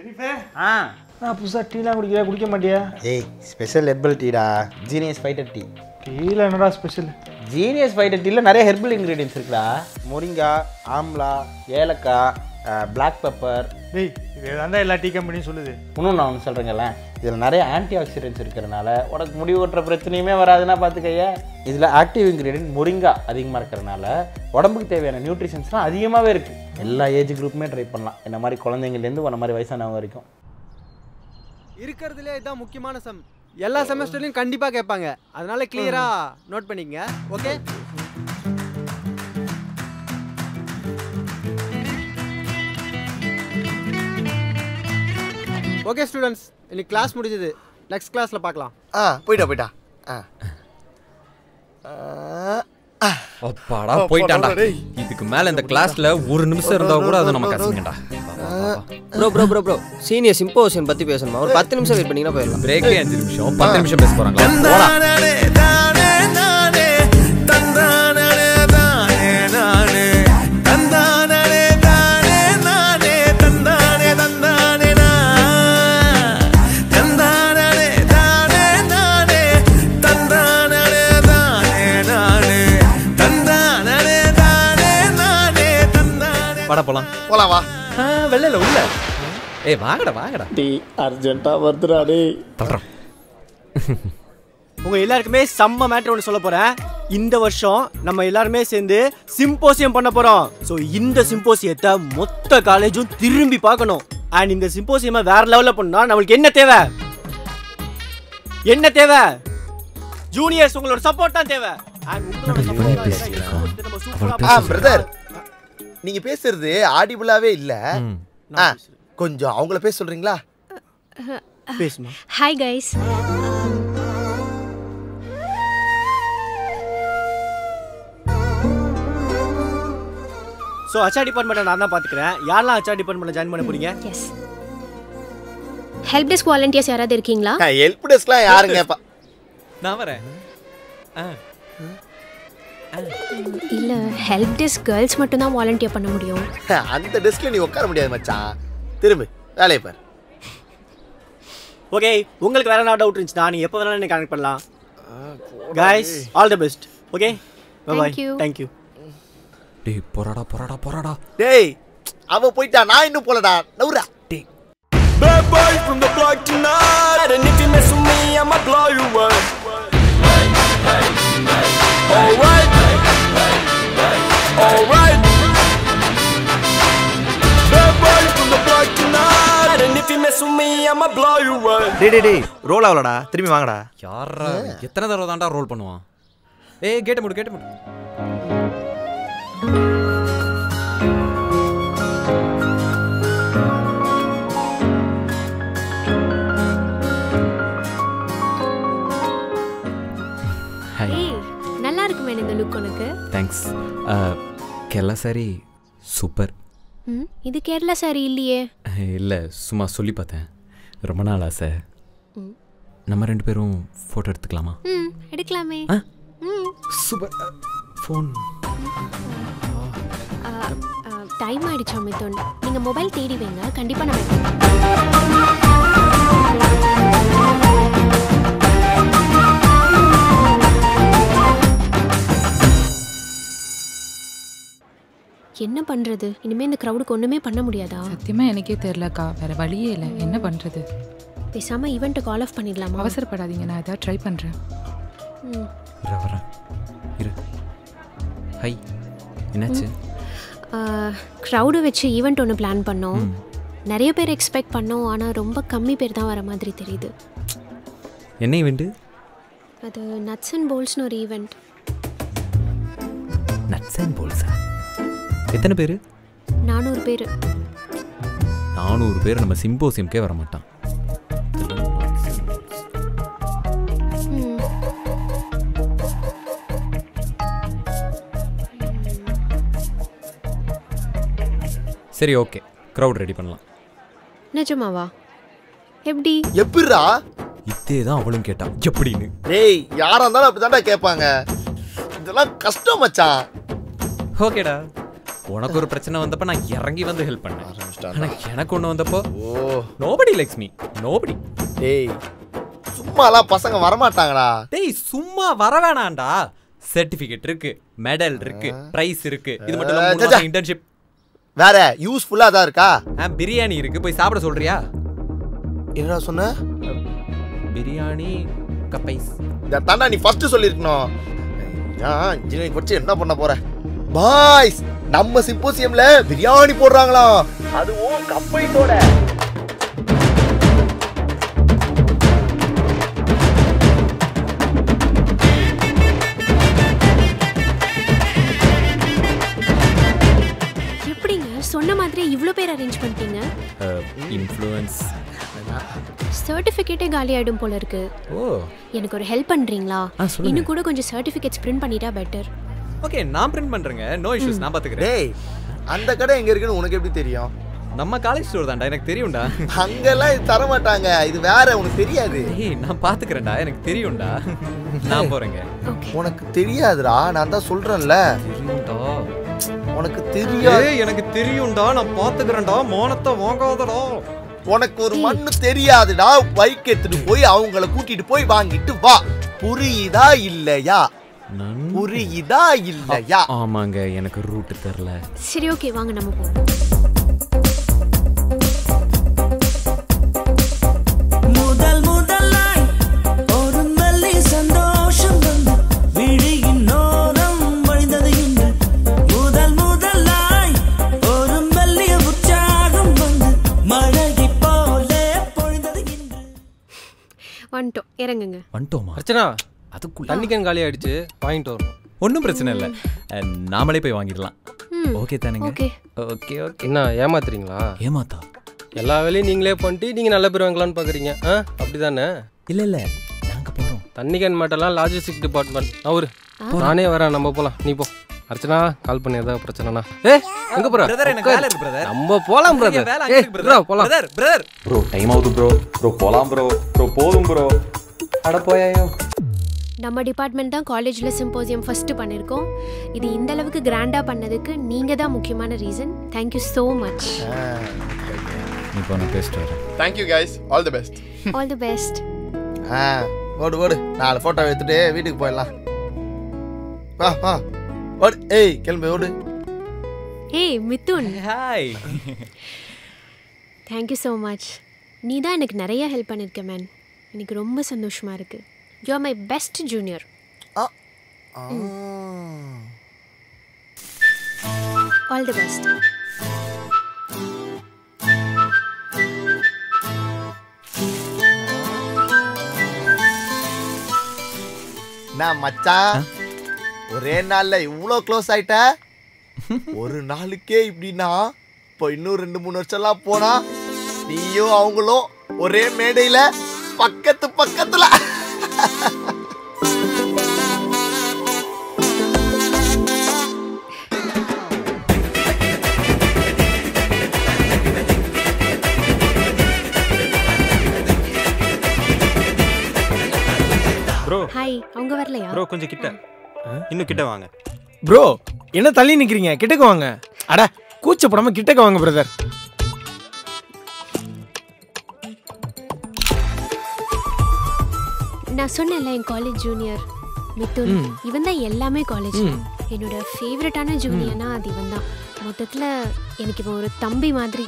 Hey, special herbal tea da. Genius Fighter Tea. Tea la enna special? Genius Fighter Tea la nare herbal ingredients irukla. Moringa, Amla, Yelaka, black pepper. Hey, idanda ella tea company sollude. Innum na onu solrengala. Idhula nare antioxidants irukkaranala udak mudivotra prachaniyume varaduna paathukaiya. Idhula active ingredient moringa adhigama irukkaranala udambukku theviyana nutrients la adhigamaave irukku. Ella age group me try pannalam. Enna mari kolandengilla irundhu vanamari vayasanavanga varaikum. இருக்குறதுலயே இதான் முக்கியமான some எல்லா செமஸ்டர்லயும் கண்டிப்பா கேட்பாங்க அதனால கிளியரா note பண்ணிக்கங்க okay okay students இன்னைக்கு class முடிஞ்சது நெக்ஸ்ட் கிளாஸ்ல பார்க்கலாம் ஆ போய்டா அப்பாடா போய்டான்டா இதுக்கு மேல இந்த கிளாஸ்ல ஒரு நிமிஷம் இருந்தா கூட அது நமக்கு கஷ்டம்டா bro senior symposium பத்தி பேசணும் ஒரு 10 நிமிஷம் வெயிட் பண்ணீங்கன்னா போயிரலாம் பிரேக்ல 5 நிமிஷம் 10 நிமிஷம் பேச போறாங்க வாடா போலாம் போலாம் வா வெள்ளல உள்ள ஏய் வாங்கடா டீ அர்ஜென்ட்டா வருதுடா டேய் தட்றா உங்க எல்லாருக்குமே செம்ம மேட்டர் ஒன்னு சொல்ல போறேன் இந்த வருஷம் நம்ம எல்லாரும் சேர்ந்து சிம்போசியம் பண்ண போறோம் சோ இந்த சிம்போசியத்தை மொத்த காலேஜும் திரும்பி பார்க்கணும் and இந்த சிம்போசியமை வேற லெவல்ல பண்ணா நமக்கு என்ன தேவை ஜூனியர்ஸ் உங்களோட சப்போர்ட் தான் தேவை and உங்களோட சப்போர்ட் நம்ம சூப்பரா பிரதர் நீங்க பேசுறது ஆடிபிளாவே இல்ல கொஞ்சம் அவங்களே பேச சொல்றீங்களா பேசுமா ஹாய் गाइस சோ HR டிபார்ட்மென்ட்ட நான் தான் பாத்துக்கறேன் யாரெல்லாம் HR டிபார்ட்மென்ட்ல ஜாயின் பண்ண போறீங்க எஸ் ஹெல்ப் டெஸ்க் வாலண்டியர்ஸ் யாராவது இருக்கீங்களா ஹெல்ப் டெஸ்க்லாம் யாருங்க நான் வரேன் இல்ல ஹெல்ப் டெஸ்க் गर्ल्स மட்டும் தான் வாலண்டியர் பண்ண முடியும் அந்த டெஸ்க்ல நீ உட்கார முடியாது மச்சான் திரும்ப வேலைய பாரு ஓகே உங்களுக்கு வேற என்ன டவுட் இருந்துச்சா நீ எப்ப வேணாலும் என்ன கனெக்ட் பண்ணலாம் guys all the best okay bye bye thank you டேய் போறடா டேய் அவ போய்டா நான் இன்னும் போலடா நவுரா டேய் bad boy from the block tonight and if you mess with me I'm a blow you up All right. Bad boy from the block tonight, and if you mess with me, I'ma blow you up. Hey, roll out, da. திரும்பி வாங்கடா. யாரா? எத்தனை தடவை தான்டா roll பண்ணுவான்? ஏய், gate மூடு. இந்த look உனக்கு தேங்க்ஸ் கேரளா சாரி சூப்பர் இது கேரளா சாரி இல்லையே இல்ல சும்மா சொல்லி பார்த்தேன் ரொம்ப நாள் ஆசை நம்ம ரெண்டு பேரும் போட்டோ எடுத்துக்கலாமா எடுக்கலாமே சூப்பர் ஃபோன் டைம் ஆயிடுச்சு மிதுன் நீங்க மொபைல் தேடி வைங்க கண்டிப்பா நான் என்ன பண்றது இனிமே இந்த கிரவுடுக்கு ஒண்ணுமே பண்ண முடியாதா சத்தியமா எனக்கே தெரியலக்கா வேற வழியே இல்ல என்ன பண்றது பேசாம ஈவென்ட் கால் ஆஃப் பண்ணிடலாமா அவசரப்படாதீங்க நான் இத ட்ரை பண்றேன் இரு ஹை என்னாச்சு கிரவுட் வெச்சு ஈவென்ட் ஒன்னு பிளான் பண்ணோம் நிறைய பேர் எக்ஸ்பெக்ட் பண்ணோம் ஆனா ரொம்ப கம்மி பேர் தான் வர மாதிரி தெரியுது என்ன ஈவென்ட் அது நட்ஸ் அண்ட் போல்ஸ்னு ஒரு ஈவென்ட் நட்ஸ் அண்ட் போல்ஸா எத்தனை பேர் 400 பேர் நம்ம சிம்போசியம்க்கே வர மாட்டான் சரி ஓகே கிரவுட் ரெடி பண்ணலாம் நிஜமாவா எப்படி எப்படிடா இதேதான் அவளும் கேட்டா எப்படின்னு டேய் யாரா இருந்தாலும் அப்படிதான்டா கேட்பாங்க இதெல்லாம் கஷ்டம் மச்சான் ஓகேடா உனக்கு ஒரு பிரச்சனை வந்தப்ப நான் இறங்கி வந்து ஹெல்ப் பண்ணேன் Oh. Nobody likes me. Nobody. Hey. Summa pasanga varamaatangala. Hey, summa varavaananda. Certificate irukku, medal irukku, prize irukku. Idu mattum la internship. Vera useful ah da iruka? Biryani irukku. Poi saapda solriya? Enna sonna? Biryani kapais. Da thanda nee first sollirukno. Engineering padichu enna panna pora? Boys, நம்ம சிம்போசியம்ல பிரியாணி போடுறாங்களா? அதுவும் கப்பையோட. எப்படிங்க சொன்ன மாதிரி இவ்ளோ பேர் arrange பண்ணிட்டீங்க? Influence. சர்டிஃபிகேட்டே காலி ஆயிடும் போல இருக்கு. ஓ, எனக்கு ஒரு ஹெல்ப் பண்றீங்களா? இன்னும் கூட கொஞ்சம் சர்டிஃபிகேட்ஸ் பிரிண்ட் பண்ணிட்டா பெட்டர். Okay, நான் print பண்றேங்க. No issues, நான் பாத்துக்கறேன். டேய், அந்த கடை எங்க இருக்குன்னு உனக்கு எப்படி தெரியும்? நம்ம காலேஜ் ஸ்டோர் தான்டா, எனக்கு தெரியும்டா. அங்கலாம் தர மாட்டாங்க. இது வேற, உனக்கு தெரியாது. டேய், நான் பாத்துக்கறேன்டா, எனக்கு தெரியும்டா. நான் போறேங்க. உனக்கு தெரியாதுடா, நான் தான் சொல்றேன்ல. தெரியும்டா. உனக்கு தெரியாது. டேய், எனக்கு தெரியும்டா, நான் பாத்துக்கறேன்டா. மோனத்தை வாங்காதடா. உனக்கு ஒரு மண்ணு தெரியாதுடா. பைக் எடுத்துட்டு போய் அவங்கள கூட்டிட்டு போய் வாங்கிட்டு வா. புரியுதா இல்லையா? புரியுதா இல்லையா? ஆமாங்க, எனக்கு ரூட் தெரியல. சரி, ஓகே, வாங்க நம்ம போவோம். முதல் முதலாய் ஒரு மல்லி சந்தோஷம் வந்து விழியின் நோரம் வழிந்தது இன்று. முதல் முதலாய் ஒரு மல்லிய உற்சாகம் வந்து மழகி போல பொழிந்தது இன்று. வந்துட்டோம், இறங்குங்க. வந்துட்டோமா? அர்ச்சனா, அதுக்குள்ள தண்ணி கேன் காலி ஆயிடுச்சு, பாயிண்ட் வரணும். ஒன்றும் பிரச்சனை இல்லை, நாமளே போய் வாங்கிடலாம். ஓகே தானுங்க? Okay okay okay. என்ன ஏமாத்துறீங்களா? ஏமாத்தா எல்லா வேலையும் நீங்களே பண்ணிட்டு நீங்கள் நல்ல பேர் வாங்கலான்னு பார்க்குறீங்க, ஆ? அப்படி தானே? இல்லை இல்லை, நாங்கள் போகிறோம். தண்ணி கேன் மாட்டெல்லாம் லாஜிஸ்டிக் டிபார்ட்மெண்ட். அவரு நானே வரேன், நம்ம போகலாம். நீ போ. அர்ச்சனா, கால் பண்ணி ஏதாவது பிரச்சனைனா? ஏ, எங்கே போகிறா? நம்ம போகலாம் பிரதர். ஏ ப்ரோ, போகலாம் பிரதர். ப்ரோ, டைம் ஆகுது ப்ரோ. ப்ரோ, போகலாம் ப்ரோ. ப்ரோ, போதும் ப்ரோ. அட போயாயோ, நம்ம டிபார்ட்மெண்ட் தான் காலேஜில் சிம்போசியம் ஃபஸ்ட்டு பண்ணியிருக்கோம். இது இந்த அளவுக்கு கிராண்டாக பண்ணதுக்கு நீங்கள் தான் முக்கியமான reason. Thank you so much. Thank you guys. All the best. All the best. ஆ, ஓடு ஓடு, நாலு ஃபோட்டோ எடுத்துட்டு வீட்டுக்கு போயிடலாம். வா வா, ஓடு. ஏய், கிளம்பி ஓடு. ஏய் Mithun, hi. Thank you so much. நீ தான் எனக்கு நிறைய ஹெல்ப் பண்ணியிருக்க மேன். எனக்கு ரொம்ப சந்தோஷமாக இருக்குது. You are my best junior. All the best. Na macha, ore naalla ivlo close aita. Oru naaluke ipdi na, po innu 2-3 varshalla pona, neeyo avangalo ore medaiyila pakkathu pakkathula. Bro, hi. அவங்க வரலையா? Bro, கொஞ்சம் கிட்ட, இன்னும் கிட்ட வாங்க. Bro, என்ன தள்ளி நிக்கிறீங்க? கிட்டக்கு வாங்க. அட, கூச்சப்படாம கிட்டக்கு வாங்க பிரதர். நான் சொன்னேன்ல என் காலேஜ் ஜூனியர் மிதுன், இவன் தான் எல்லாமே காலேஜில். என்னோட ஃபேவரட்டான ஜூனியர்னா அது இவன் தான். மொத்தத்தில் எனக்கு இவன் ஒரு தம்பி மாதிரி.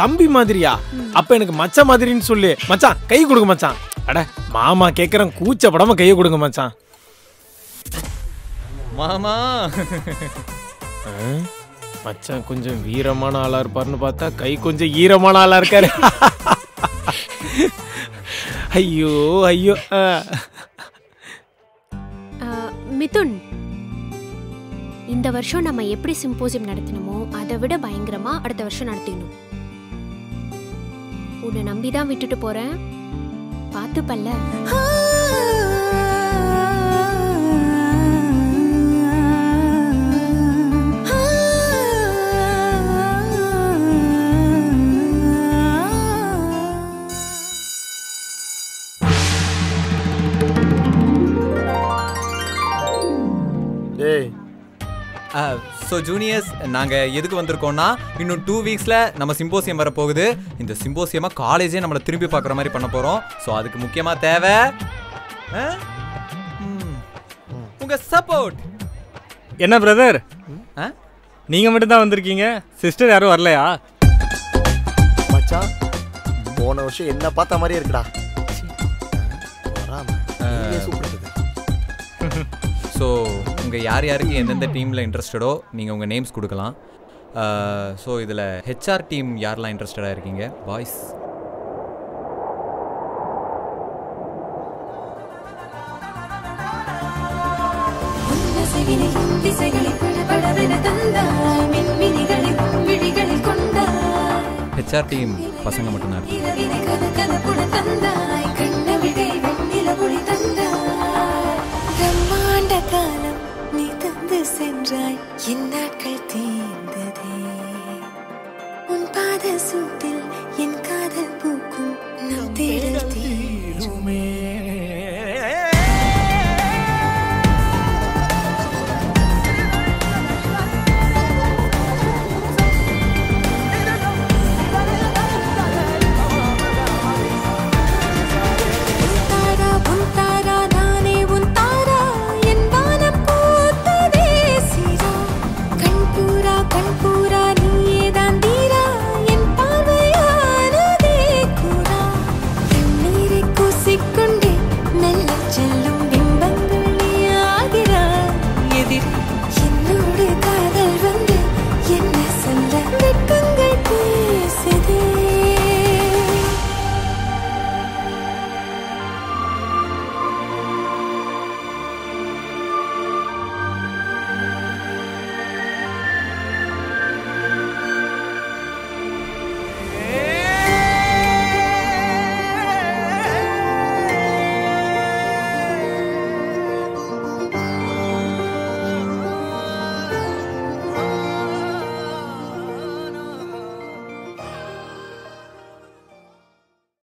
தம்பி மாதிரியா? அப்போ எனக்கு மச்சான் மாதிரின்னு சொல்லு. மச்சான் கை கொடுங்க மச்சான். அட மாமா கேட்குறேன், கூச்சப்படாமல் கையை கொடுங்க மச்சான். மாமா மச்சான் கொஞ்சம் வீரமான ஆளாக இருப்பார்னு பார்த்தா கை கொஞ்சம் ஈரமான ஆளாக இருக்காரு. ஐயோ ஐயோ. மிதுன், இந்த வருஷம் நம்ம எப்படி சிம்போசியம் நடத்தினோமோ அதை விட பயங்கரமா அடுத்த வருஷம் நடத்தினோம். உன்னை நம்பிதான் விட்டுட்டு போறேன், பார்த்து பல்ல. So juniors, நாங்க எதுக்கு வந்திருக்கோம்னா இன்னும் 2 weeksல நம்ம symposium வர போகுது. இந்த symposium காலேஜே நம்மள திரும்பி பார்க்குற மாதிரி பண்ண போறோம். சோ அதுக்கு முக்கியமா தேவை உங்க support. என்ன பிரதர்? நீங்க மட்டும் தான் வந்திருக்கீங்க. சிஸ்டர் யாரும் வரலையா? மச்சான் போன வருஷம் என்ன பார்த்த மாதிரி இருக்குடா. வராம நீயே சூப்பர் இருக்கு. So உங்க யார் யாருக்கு எந்தெந்த டீம்ல இன்ட்ரஸ்டடோ நீங்க உங்க நேம்ஸ் கொடுக்கலாம். சோ இதுல HR டீம் யாரெல்லாம் இன்ட்ரஸ்டடா இருக்கீங்க? பாய்ஸ் HR டீம் பசங்க மட்டும் தான் இருக்கு. You're